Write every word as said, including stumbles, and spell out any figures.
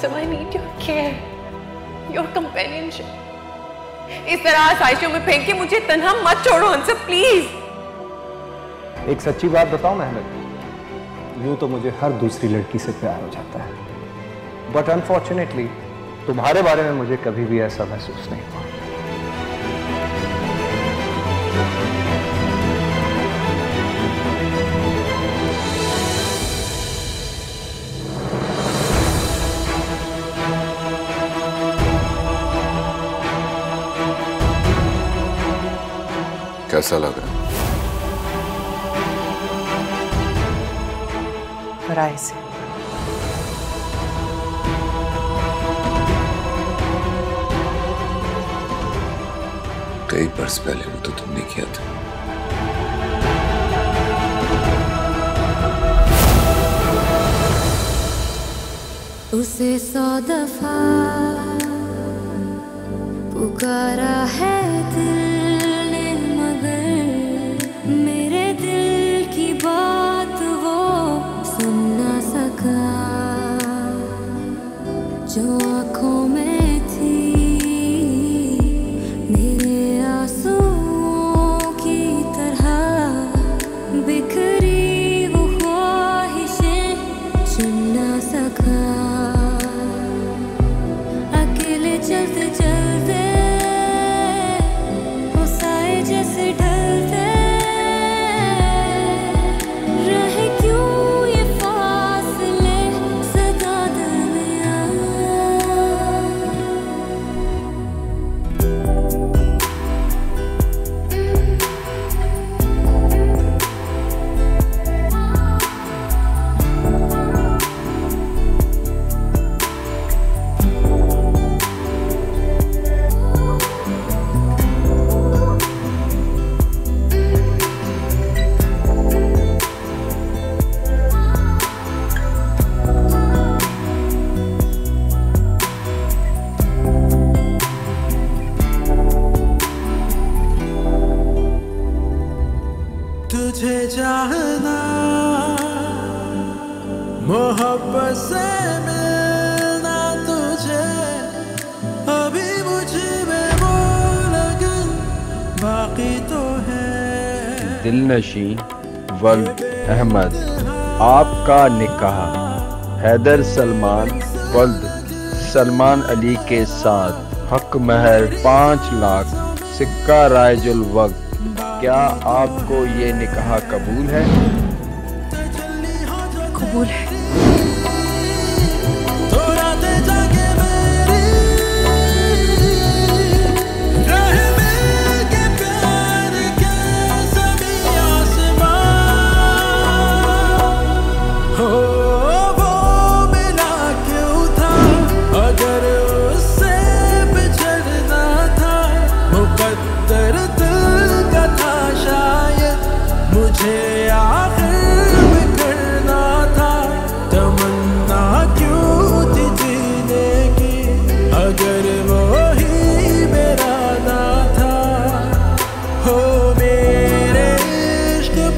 handsome, I need your care, your companionship. इस तरह आसाइशों में फेंक के मुझे तन्हा मत छोड़ो हंसम, प्लीज। एक सच्ची बात बताओ मेहनत, यूं तो मुझे हर दूसरी लड़की से प्यार हो जाता है, बट अनफॉर्चुनेटली तुम्हारे बारे में मुझे कभी भी ऐसा महसूस नहीं हुआ। कैसा लग रहा है? पराए से। कई बरस पहले वो तो तुमने किया था। उसे सौ दफा पुकारा है दिल, जो आँखों में थी मेरे आंसुओं की तरह बिखरी वो ख्वाहिशें चुन ना सका। अकेले चलते चलते वो साए जैसे ढलते, तुझे चाहना मोहब्बत से मिलना, तुझे अभी मुझ में वो लगन बाकी तो है। दिलनशीं वल्द अहमद, आपका निकाह हैदर सलमान वल्द सलमान अली के साथ, हक महर पाँच लाख, सिक्का रायजुल वक्त। क्या आपको ये निकाह कबूल है? कबूल है।